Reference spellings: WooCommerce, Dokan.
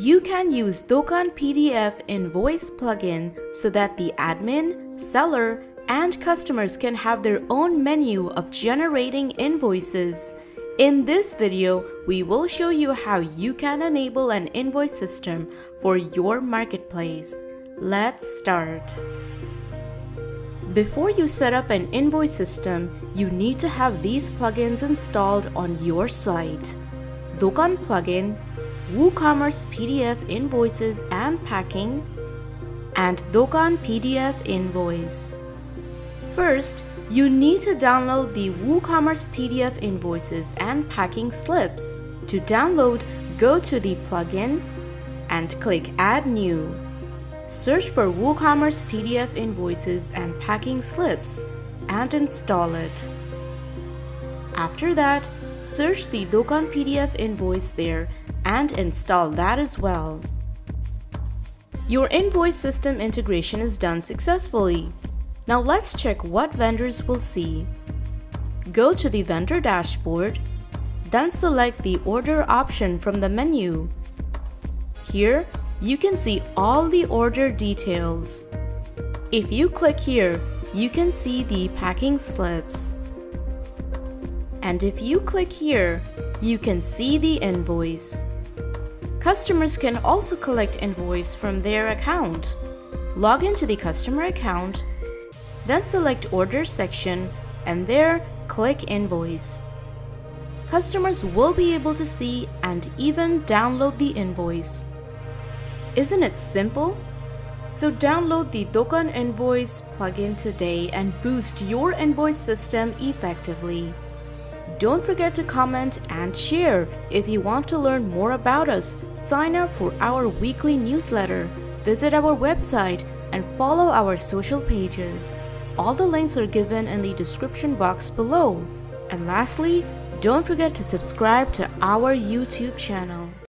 You can use Dokan PDF Invoice plugin so that the admin, seller, and customers can have their own menu of generating invoices. In this video, we will show you how you can enable an invoice system for your marketplace. Let's start. Before you set up an invoice system, you need to have these plugins installed on your site. Dokan plugin, WooCommerce PDF Invoices and Packing, and Dokan PDF Invoice. First, you need to download the WooCommerce PDF Invoices and Packing slips. To download, go to the plugin and click Add New. Search for WooCommerce PDF Invoices and Packing slips and install it. After that, search the Dokan PDF invoice there and install that as well. Your invoice system integration is done successfully. Now let's check what vendors will see. Go to the vendor dashboard, then select the order option from the menu. Here, you can see all the order details. If you click here, you can see the packing slips. And if you click here, you can see the invoice. Customers can also collect invoice from their account. Log into the customer account, then select order section and there click invoice. Customers will be able to see and even download the invoice. Isn't it simple? So download the Dokan Invoice plugin today and boost your invoice system effectively. Don't forget to comment and share. If you want to learn more about us, sign up for our weekly newsletter, visit our website, and follow our social pages. All the links are given in the description box below. And lastly, don't forget to subscribe to our YouTube channel.